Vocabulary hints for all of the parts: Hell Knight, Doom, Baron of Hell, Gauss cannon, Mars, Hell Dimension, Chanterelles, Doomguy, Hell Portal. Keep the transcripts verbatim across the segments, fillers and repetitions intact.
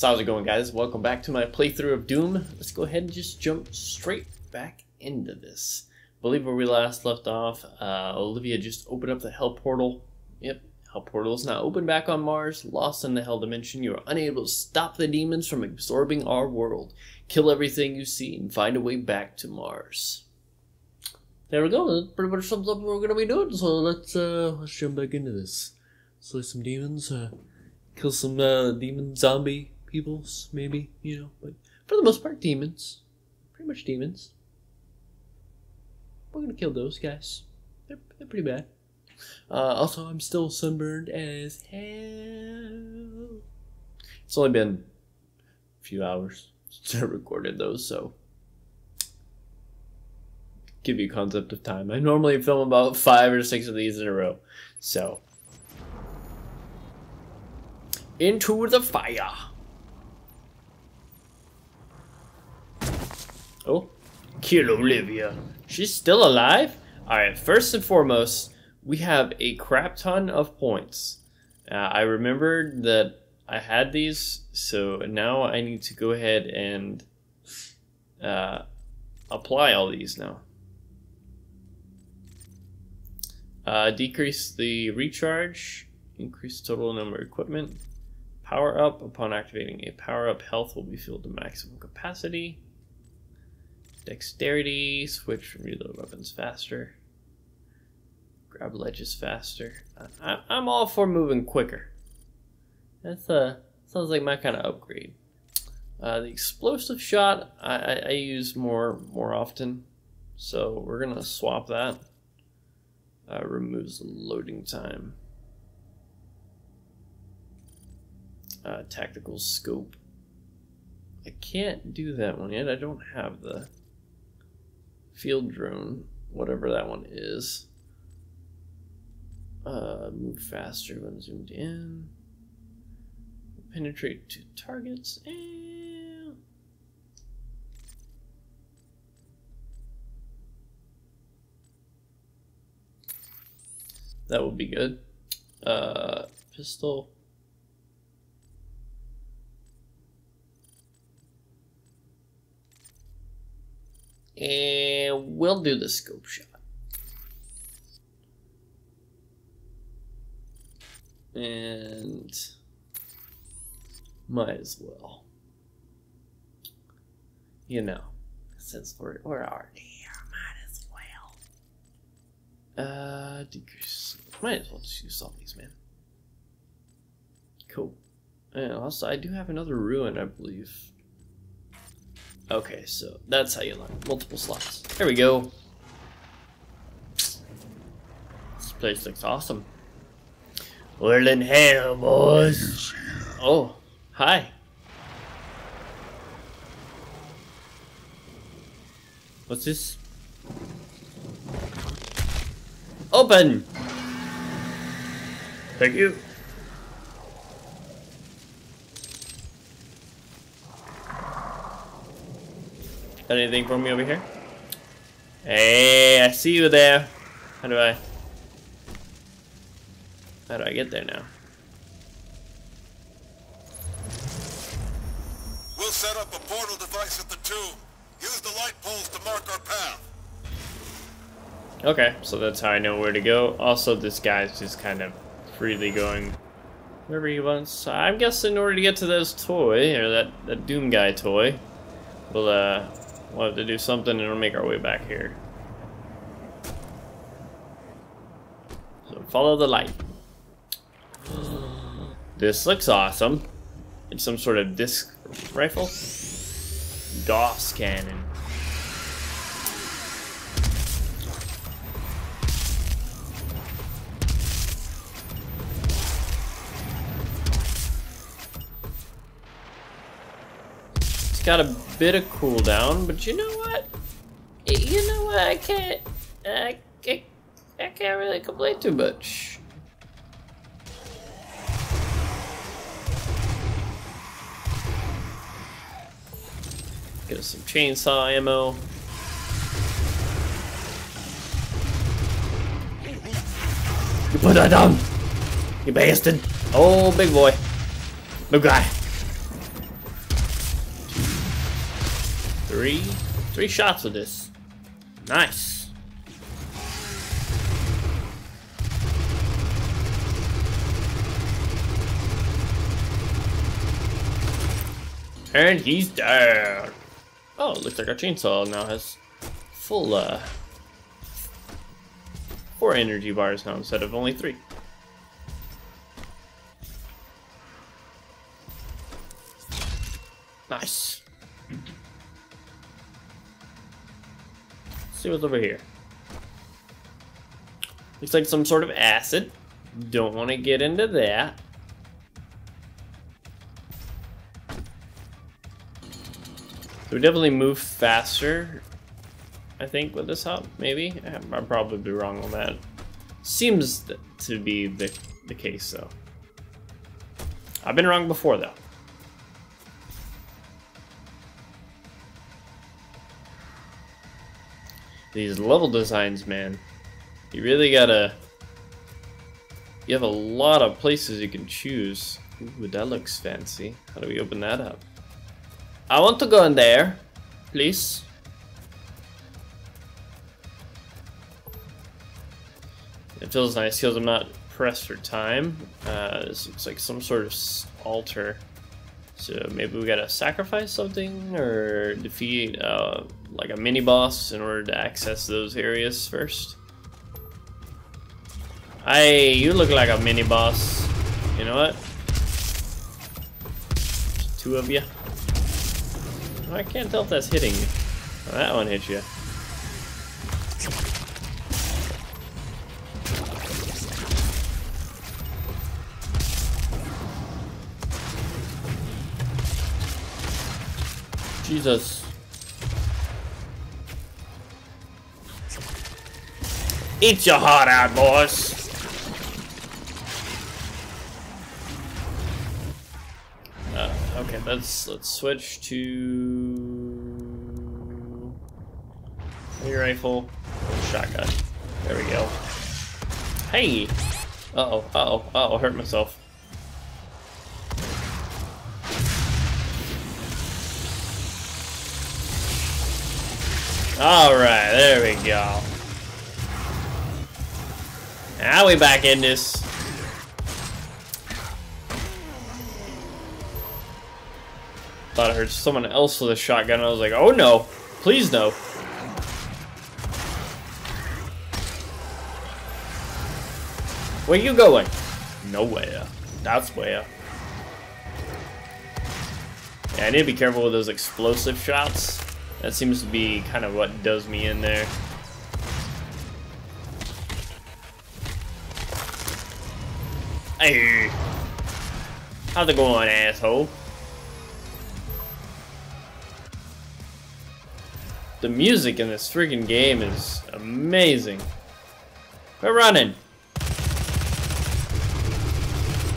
So how's it going, guys? Welcome back to my playthrough of Doom. Let's go ahead and just jump straight back into this. I believe where we last left off, uh, Olivia just opened up the Hell Portal. Yep, Hell Portal is now open back on Mars, lost in the Hell Dimension. You are unable to stop the demons from absorbing our world. Kill everything you see and find a way back to Mars. There we go. That pretty much sums up what we're going to be doing, so let's, uh, let's jump back into this. Slay some demons, uh, kill some uh, demon zombie peoples, maybe, you know, but for the most part, demons. Pretty much demons. We're going to kill those guys. They're, they're pretty bad. Uh, also, I'm still sunburned as hell. It's only been a few hours since I recorded those, so... give you a concept of time. I normally film about five or six of these in a row. So into the fire. Oh, kill Olivia. She's still alive? Alright, first and foremost, we have a crap ton of points. Uh, I remembered that I had these, so now I need to go ahead and uh, apply all these now. Uh, decrease the recharge, increase total number of equipment, power up. Upon activating a power up, health will be filled to maximum capacity. Dexterity, switch from reload weapons faster, grab ledges faster. I, I, I'm all for moving quicker. That's uh, sounds like my kind of upgrade. Uh, the explosive shot I, I, I use more more often, so we're gonna swap that. Uh, removes loading time. Uh, tactical scope. I can't do that one yet. I don't have the field drone, whatever that one is. Uh, move faster when zoomed in. Penetrate two targets and... that would be good. Uh, pistol. And we'll do the scope shot. And might as well. You know, since we're, we're already here, might as well. Uh, decrease. Might as well just use all these, man. Cool. And also, I do have another ruin, I believe. Okay, so that's how you learn. Multiple slots. There we go. This place looks awesome. We're in hell, boys. Oh, hi. What's this? Open! Thank you. Got anything for me over here? Hey, I see you there. How do I... how do I get there now? We'll set up a portal device at the tomb. Use the light poles to mark our path. Okay, so that's how I know where to go. Also, this guy's just kind of freely going wherever he wants. I'm guessing in order to get to those toy, or that, that Doomguy toy, we'll, uh... we'll have to do something and we'll make our way back here. So follow the light. This looks awesome. It's some sort of disc rifle. Gauss cannon. It's got a bit of cooldown, but you know what? You know what? I can't. I, I, I can't really complain too much. Get us some chainsaw ammo. You put that down, you bastard! Oh, big boy, big guy. Three, three shots of this. Nice. And he's down. Oh, looks like our chainsaw now has full uh four energy bars now instead of only three. Nice. Let's see what's over here. Looks like some sort of acid. Don't want to get into that. So we definitely move faster, I think, with this hop, maybe? I'd probably be wrong on that. Seems to be the, the case, though. I've been wrong before, though. These level designs, man. You really gotta... You have a lot of places you can choose. Ooh, that looks fancy. How do we open that up? I want to go in there, please. It feels nice because I'm not pressed for time. Uh, this looks like some sort of altar. So maybe we gotta sacrifice something or defeat uh, like a mini boss in order to access those areas first. Hey, you look like a mini boss. You know what? There's two of you. I can't tell if that's hitting you. Oh, that one hit you. Jesus. Eat your heart out, boys. Okay, let's let's switch to heavy rifle, shotgun. There we go. Hey! Uh-oh, uh-oh, uh-oh, hurt myself. Alright, there we go. Now we back in this. Thought I heard someone else with a shotgun and I was like, oh no, please no. Where you going? Nowhere. That's where. Yeah, I need to be careful with those explosive shots. That seems to be kind of what does me in there. Hey. How's it going, asshole? The music in this freaking game is amazing. We're running.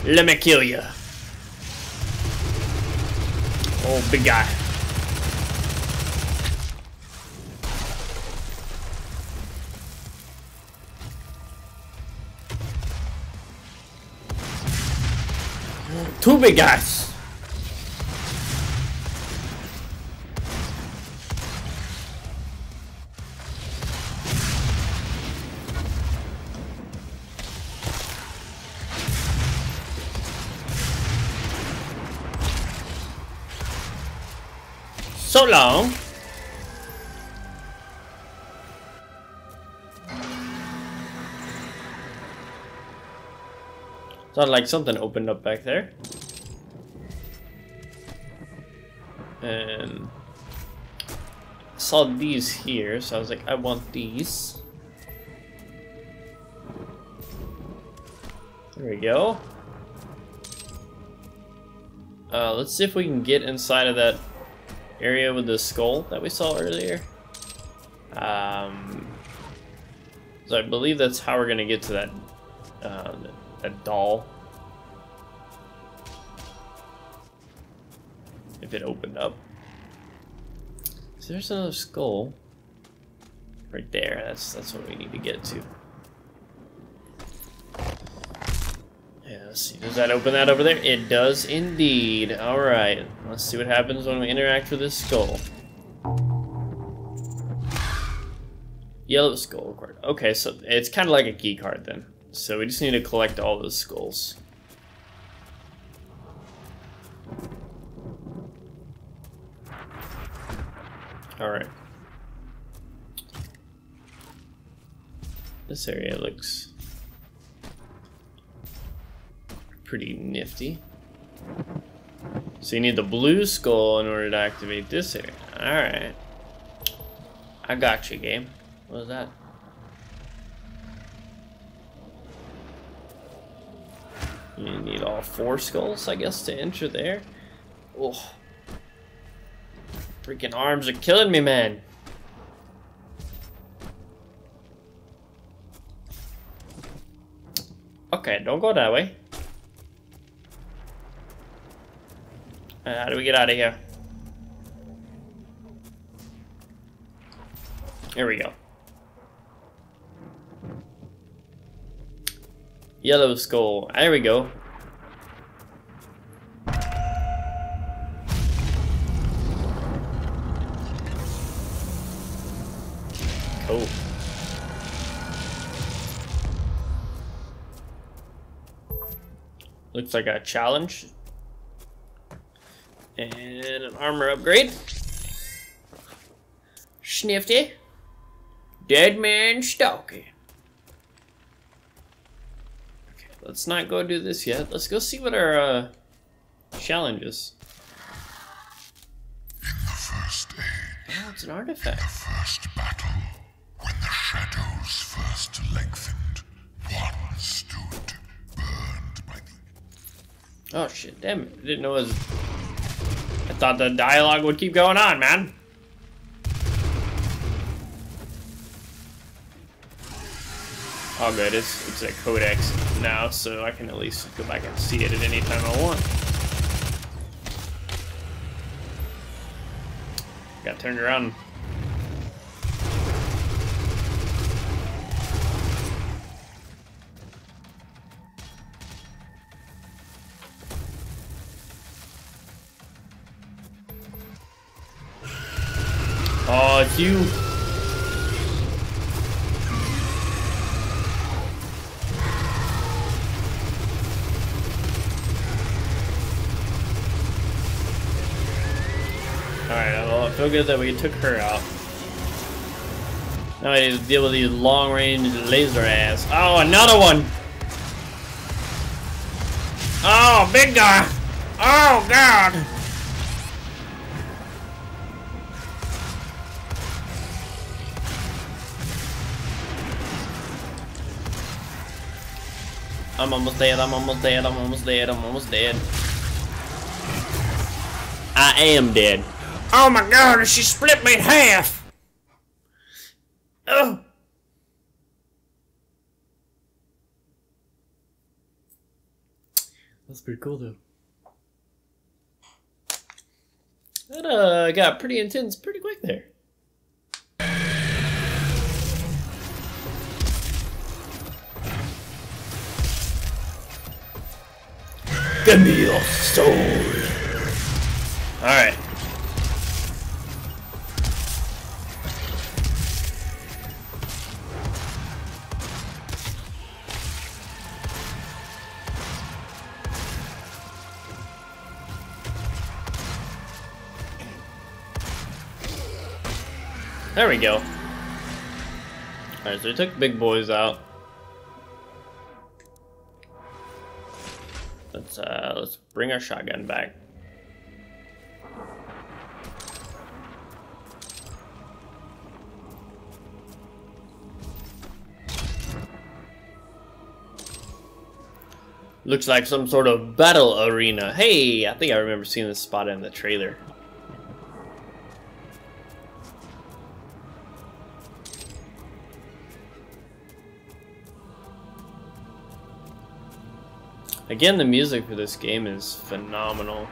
Let me kill ya. Oh, big guy. Two big guys. So long. Sounded like something opened up back there. And I saw these here, so I was like, I want these. There we go. Uh, let's see if we can get inside of that area with the skull that we saw earlier. Um, so I believe that's how we're gonna get to that uh, that doll. If it opened up. So there's another skull right there. That's that's what we need to get to. Let's see, does that open that over there? It does indeed. Alright, let's see what happens when we interact with this skull. Yellow skull card. Okay, so it's kind of like a key card then. So we just need to collect all those skulls. Alright. This area looks pretty nifty. So you need the blue skull in order to activate this area. Alright. I got you, game. What was that? You need all four skulls, I guess, to enter there. Oh. Freaking arms are killing me, man. Okay, don't go that way. Uh, how do we get out of here? Here we go. Yellow skull. There we go. Cool. Looks like a challenge. And an armor upgrade. Snifty. Dead man stalking. Okay, let's not go do this yet. Let's go see what our uh, challenge is. In the first age. Oh, it's an artifact. In the first battle, when the shadows first lengthened, one stood burned by the. Oh shit! Damn it! I didn't know it was. I thought the dialogue would keep going on, man. Oh good, it's, it's a codex now, so I can at least go back and see it at any time I want. Got turned around. Oh, it's you. Alright, well, I feel good that we took her out. Now I need to deal with these long-range laser ass. Oh, another one! Oh, big guy! Oh, God! I'm almost dead, I'm almost dead, I'm almost dead, I'm almost dead. I am dead. Oh my god, she split me in half! Ugh! That's pretty cool though. That uh, got pretty intense pretty quick there. Give me your soul. All right. There we go. All right, so we took big boys out. Let's uh, let's bring our shotgun back. Looks like some sort of battle arena. Hey, I think I remember seeing this spot in the trailer. Again, the music for this game is phenomenal.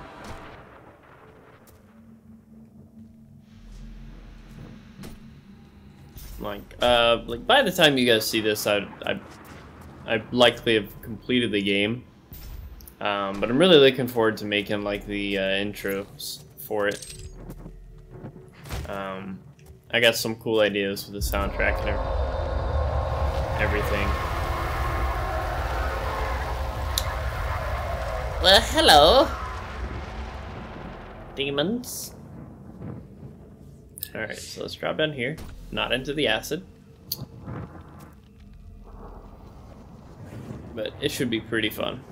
Like, uh, like by the time you guys see this, I, I, I likely have completed the game. Um, but I'm really looking forward to making like the uh, intros for it. Um, I got some cool ideas for the soundtrack and everything. Well, hello, demons. Alright, so let's drop down here. Not into the acid. But it should be pretty fun.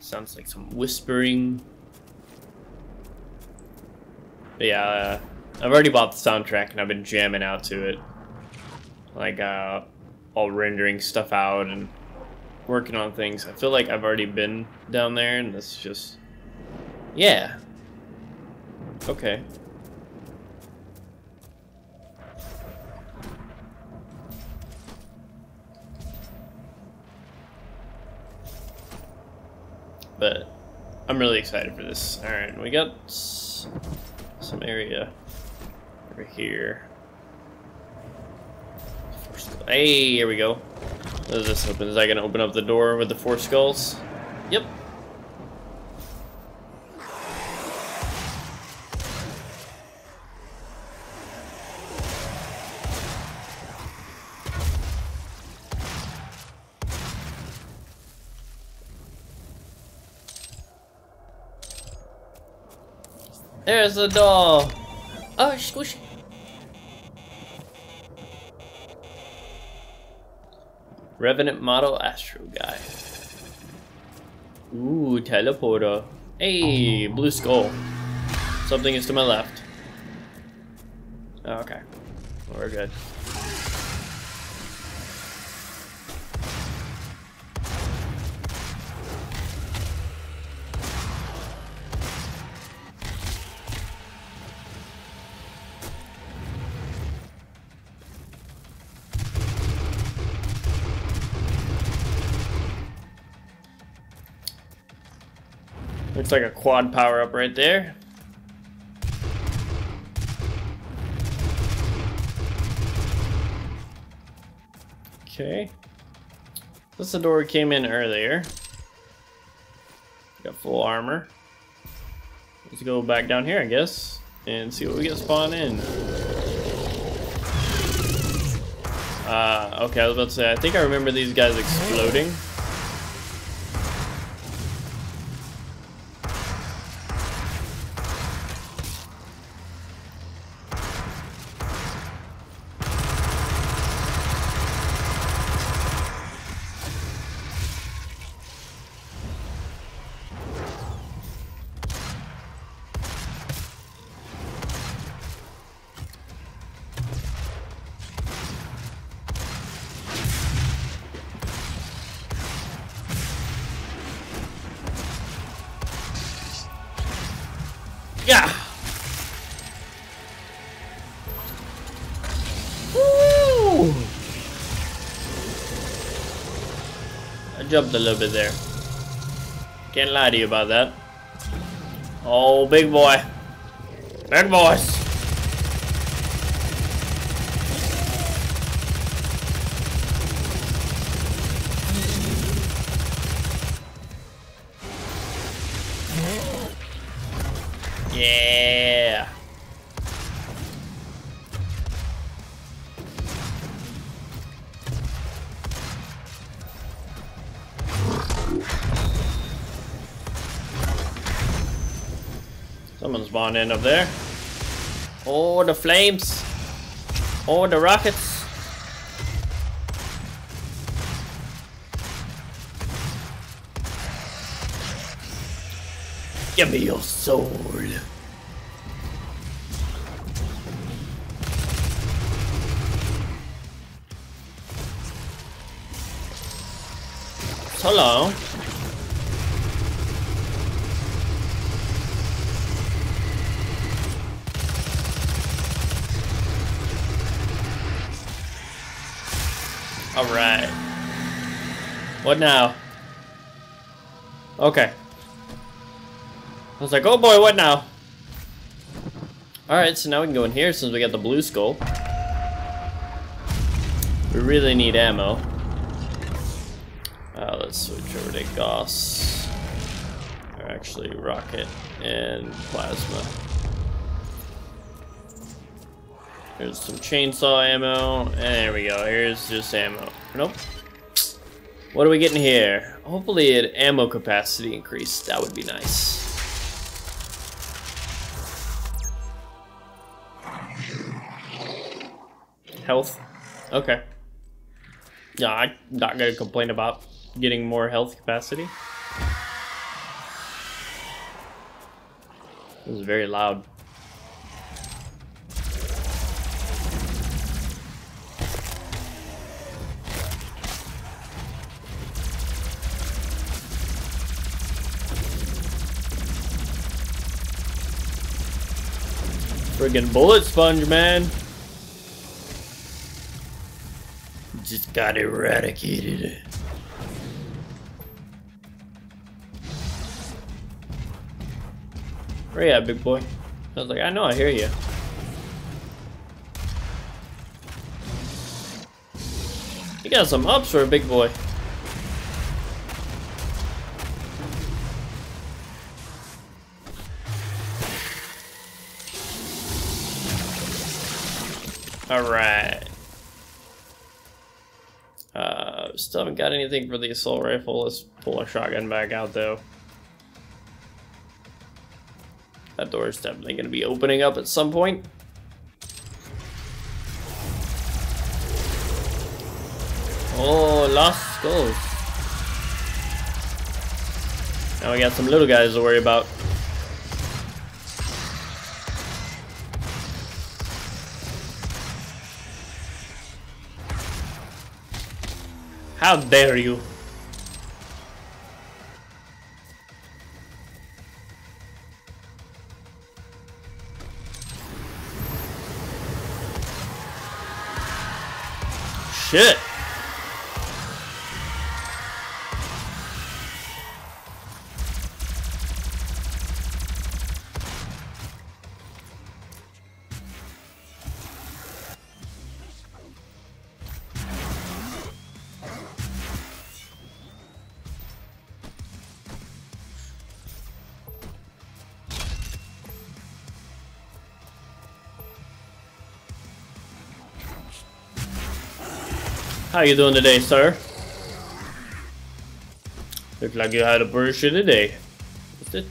Sounds like some whispering. But yeah, uh, I've already bought the soundtrack and I've been jamming out to it. Like, uh, all rendering stuff out and working on things. I feel like I've already been down there and it's just... yeah. Okay. But I'm really excited for this. All right, we got some area over here. Four skulls. Hey, here we go. What does this open? Is I gonna open up the door with the four skulls? Yep. There's the doll! Oh, squish! Revenant model Astro Guy. Ooh, teleporter. Hey, blue skull. Something is to my left. Oh, okay. We're good. Looks like a quad power up right there. Okay. That's the door we came in earlier. Got full armor. Let's go back down here, I guess, and see what we get spawned in. Uh, okay, I was about to say, I think I remember these guys exploding. Yeah. Woo! I jumped a little bit there. Can't lie to you about that. Oh, big boy. Big boys. Yeah. Someone's spawned in up there. Oh, the flames. Oh, the rockets. Give me your soul. Hello. All right. What now? Okay. I was like, oh boy, what now? Alright, so now we can go in here since we got the blue skull. We really need ammo. Uh, let's switch over to Gauss. Or actually, rocket and plasma. There's some chainsaw ammo. And there we go. Here's just ammo. Nope. What do we get in here? Hopefully an ammo capacity increase. That would be nice. Health. Okay. Yeah, I'm not gonna complain about getting more health capacity. It was very loud. Friggin' bullet sponge, man. Just got eradicated. Where you at, big boy? I was like, I know, I hear you. You got some ups for a big boy. All right. Uh, still haven't got anything for the assault rifle. Let's pull a shotgun back out, though. That door is definitely going to be opening up at some point. Oh, lost skulls. Now we got some little guys to worry about. How dare you? Shit. How you doing today, sir? Looks like you had a burger today. What's it?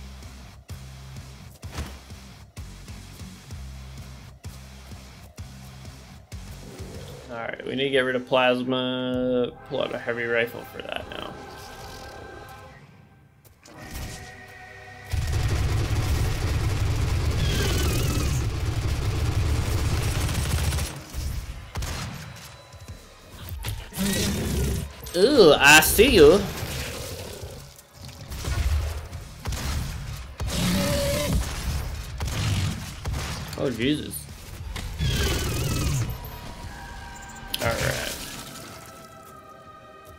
Alright, we need to get rid of plasma. Pull out a heavy rifle for that now. Ooh, I see you. Oh, Jesus. Alright.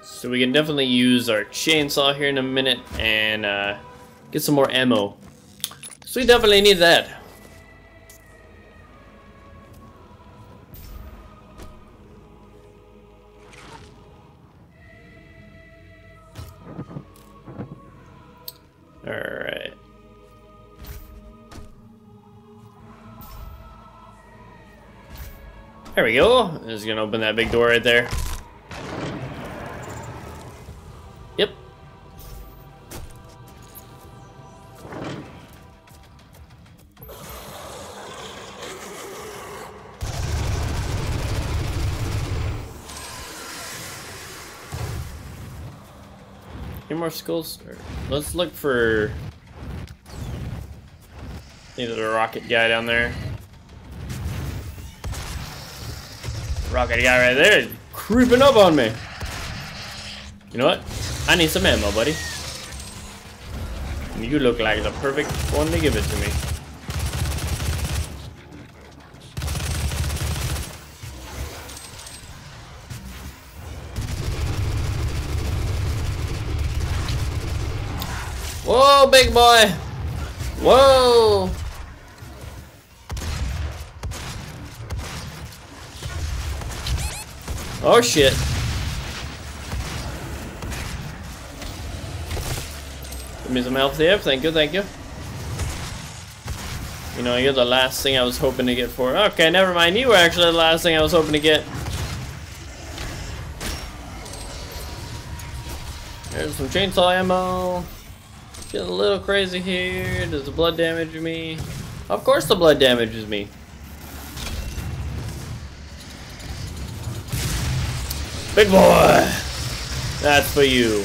So we can definitely use our chainsaw here in a minute and uh, get some more ammo. So we definitely need that. There we go. I'm just gonna open that big door right there. Yep. Any more skulls? Let's look for. Maybe the rocket guy down there. Rocket guy right there, creeping up on me. You know what? I need some ammo, buddy. You look like the perfect one to give it to me. Whoa, big boy. Whoa. Oh shit. Give me some health here. Thank you, thank you. You know, you're the last thing I was hoping to get for. Okay, never mind. You were actually the last thing I was hoping to get. There's some chainsaw ammo. Getting a little crazy here. Does the blood damage me? Of course the blood damages me. Big boy! That's for you.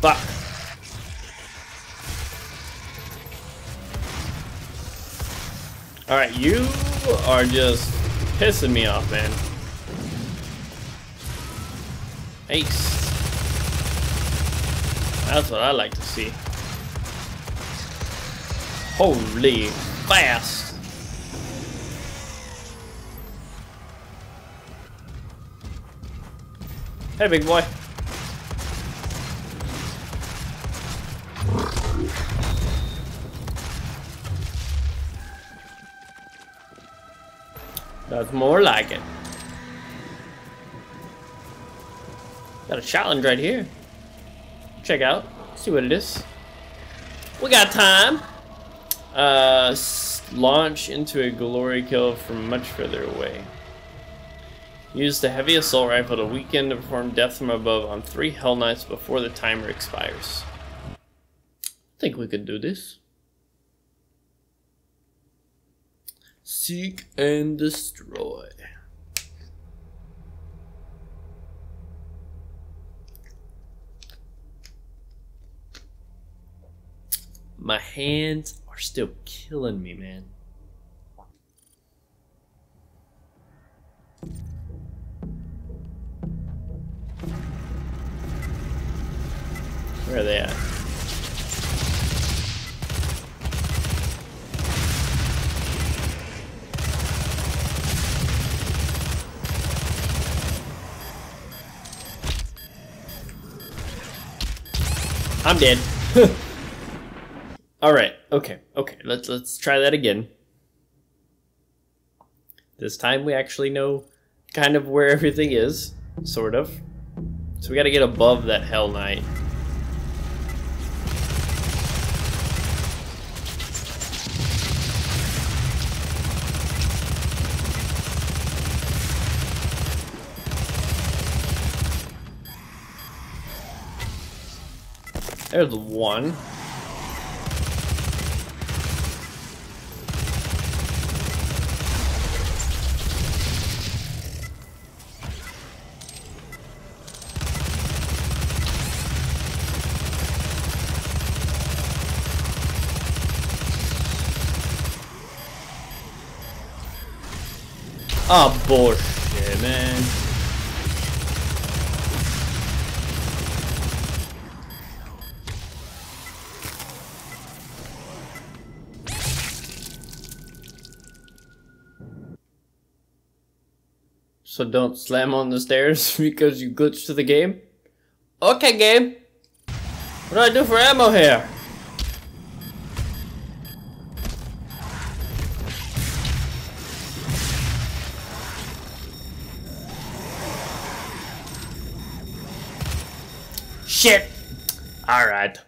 Fuck. Alright, you are just pissing me off, man. Ace. That's what I like to see. Holy fast. Hey, big boy. That's more like it. Got a challenge right here. Check out, see what it is. We got time. Uh, launch into a glory kill from much further away. Use the heavy assault rifle to weaken to perform death from above on three Hell Knights before the timer expires. I think we could do this. Seek and destroy. My hands are still killing me, man. Where are they at? I'm dead. All right. Okay. Okay. Let's let's try that again. This time we actually know kind of where everything is, sort of. So we got to get above that Hell Knight. There's one. Ah, oh, bullshit, man. So don't slam on the stairs because you glitched to the game? Okay, game. What do I do for ammo here? Shit! Alright.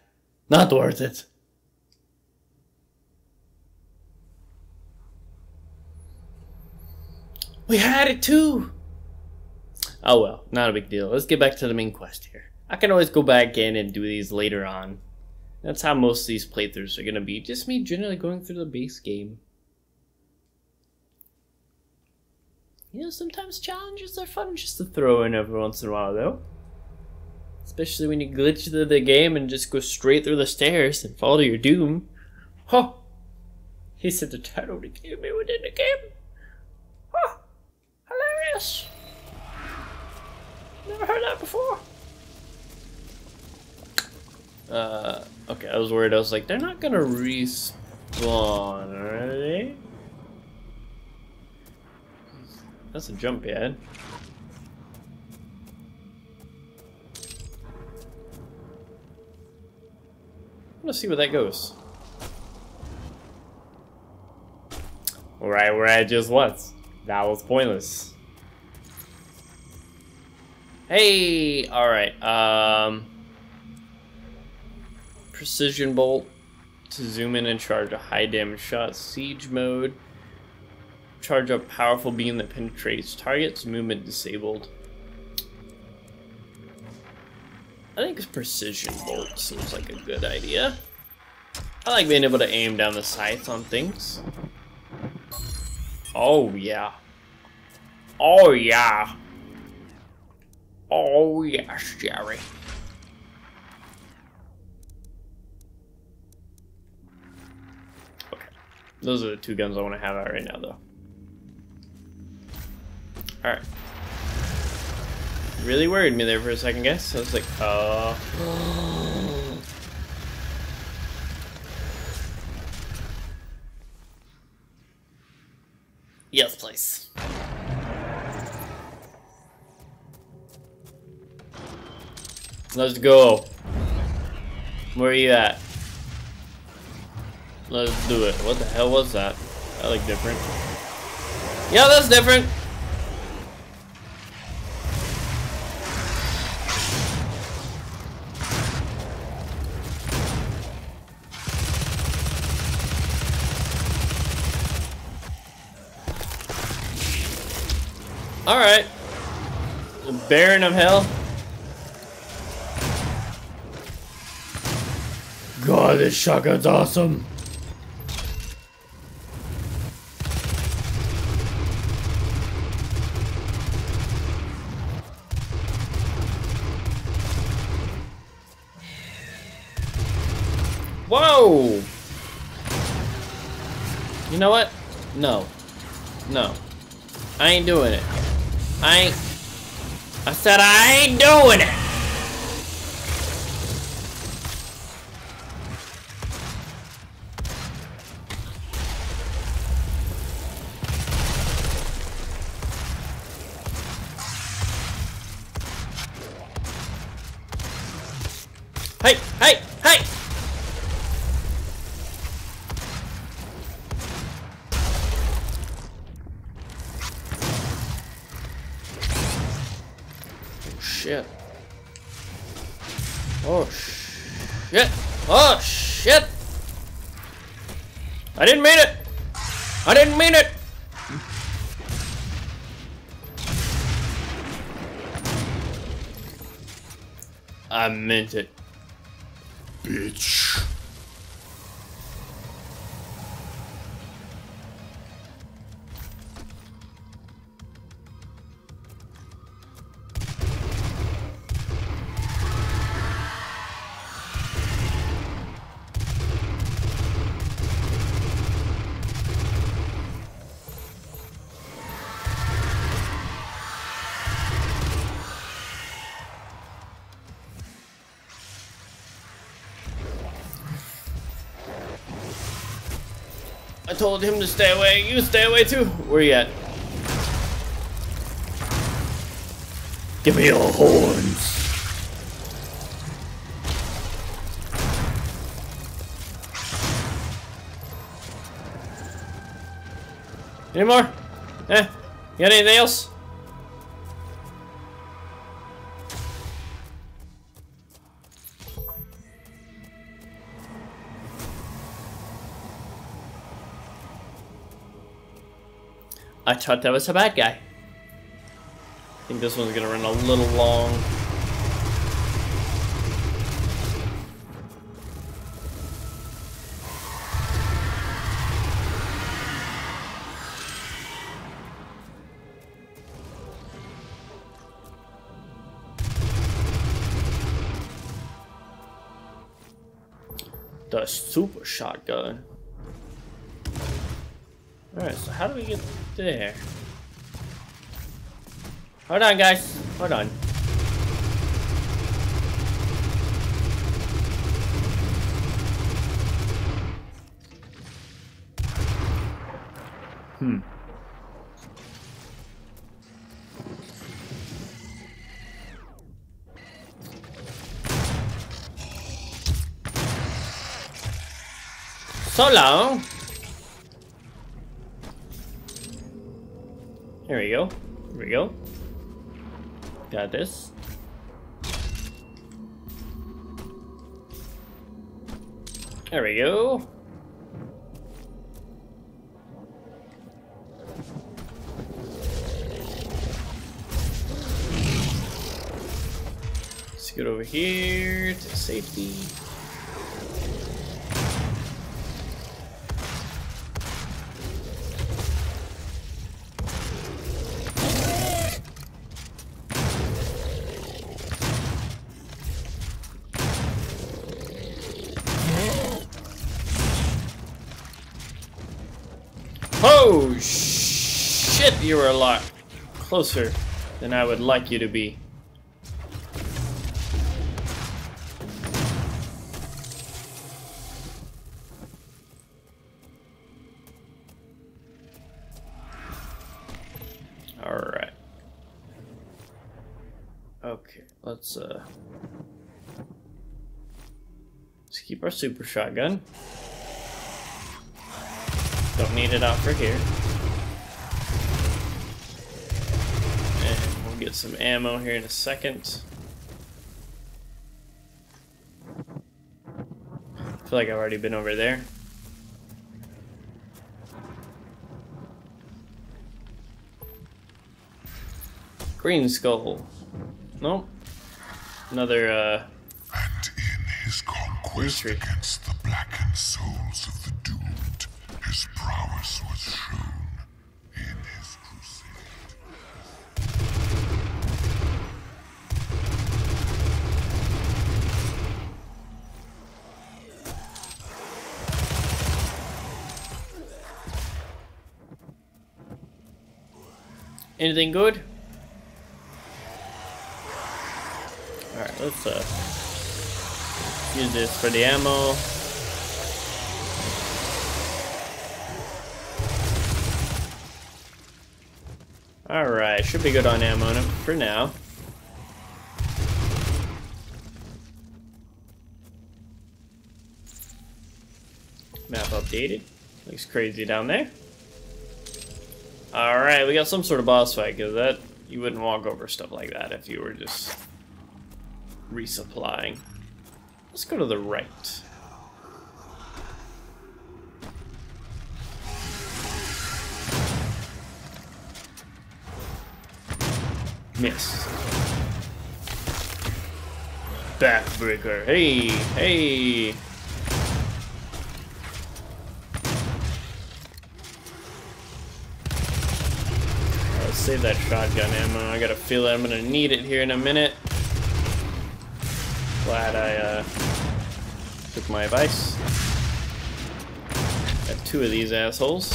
Not worth it. We had it too! Oh well, not a big deal. Let's get back to the main quest here. I can always go back in and do these later on. That's how most of these playthroughs are gonna be. Just me generally going through the base game. You know, sometimes challenges are fun just to throw in every once in a while though. Especially when you glitch through the game and just go straight through the stairs and fall to your doom. Huh. He said the title to keep me within the game. Huh. Hilarious. Never heard that before. Uh, okay, I was worried. I was like, they're not gonna respawn, are they? That's a jump pad. Let's see where that goes. Right where I just was. That was pointless. Hey! Alright, um... precision bolt to zoom in and charge a high damage shot. Siege mode, charge a powerful beam that penetrates targets. Movement disabled. I think precision bolt seems like a good idea. I like being able to aim down the sights on things. Oh yeah. Oh yeah. Oh yeah, Jerry. Okay. Those are the two guns I want to have out right now though. Alright. Really worried me there for a second, guys. I was like, uh yes, please. Let's go. Where are you at? Let's do it. What the hell was that? That looked different. Yeah, that's different. Alright. The Baron of Hell. God, this shotgun's awesome. Whoa! You know what? No. No. I ain't doing it. I ain't, I said I ain't doing it! Hey, hey, hey! Shit. Oh shit. Oh shit. I didn't mean it. I didn't mean it. I meant it. Bitch. I told him to stay away. You stay away too. Where you at? Give me your horns. Any more? Eh? You got anything else? I thought that was a bad guy. I think this one's gonna run a little long. The super shotgun. Alright, so how do we get there? Hold on, guys. Hold on. Hmm. So long. There we go. There we go. Got this. There we go. Let's get over here to safety. Oh shit, you were a lot closer than I would like you to be. Alright. Okay, let's uh let's keep our super shotgun. Don't need it out for here. And we'll get some ammo here in a second. I feel like I've already been over there. Green Skull. Nope. Another, uh... And in his conquest entry. Against the blackened souls of the doomed, his prowess was shown in his crusade. Anything good? Alright, let's uh, use this for the ammo. Alright, should be good on ammo for now. Map updated. Looks crazy down there. Alright, we got some sort of boss fight, because that you wouldn't walk over stuff like that if you were just resupplying. Let's go to the right. Missed. Backbreaker. Hey, hey. I'll save that shotgun ammo. I got a feeling I'm gonna need it here in a minute. Glad I uh, took my advice. Got two of these assholes.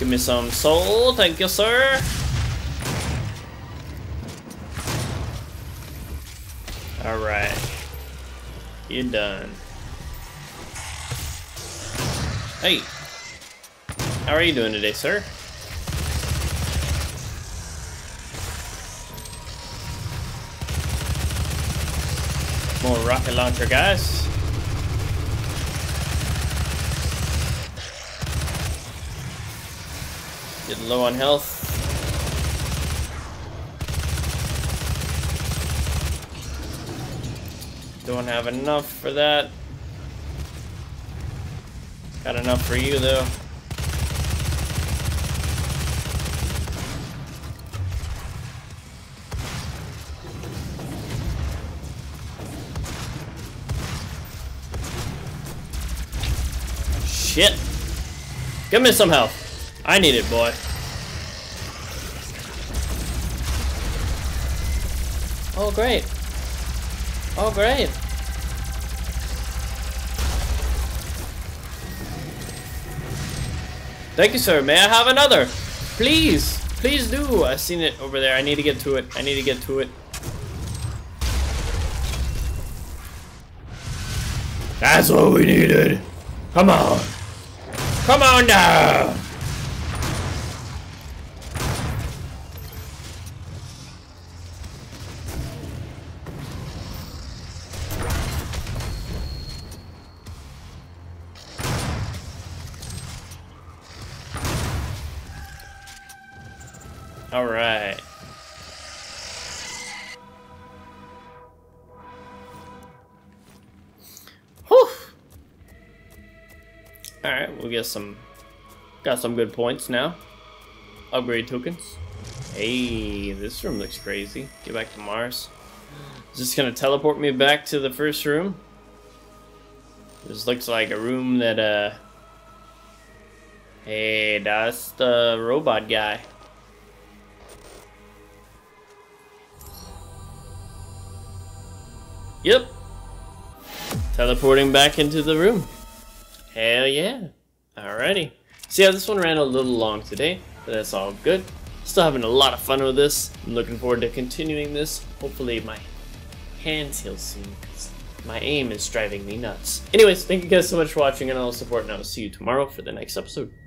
Give me some soul. Thank you, sir. Alright, you're done. Hey, how are you doing today, sir? More rocket launcher, guys. Getting low on health. Don't have enough for that. Got enough for you, though. Shit. Give me some help. I need it, boy. Oh, great. Oh, great. Thank you, sir. May I have another? Please. Please do. I've seen it over there. I need to get to it. I need to get to it. That's what we needed. Come on. Come on now. All right. Whew. we get some, got some good points now. Upgrade tokens. Hey, this room looks crazy. Get back to Mars. Is this gonna teleport me back to the first room? This looks like a room that, uh... hey, that's the robot guy. Yep. Teleporting back into the room. Hell yeah. Alrighty. So yeah, this one ran a little long today, but that's all good. Still having a lot of fun with this. I'm looking forward to continuing this. Hopefully my hands heal soon, because my aim is driving me nuts. Anyways, thank you guys so much for watching and all the support, and I will see you tomorrow for the next episode.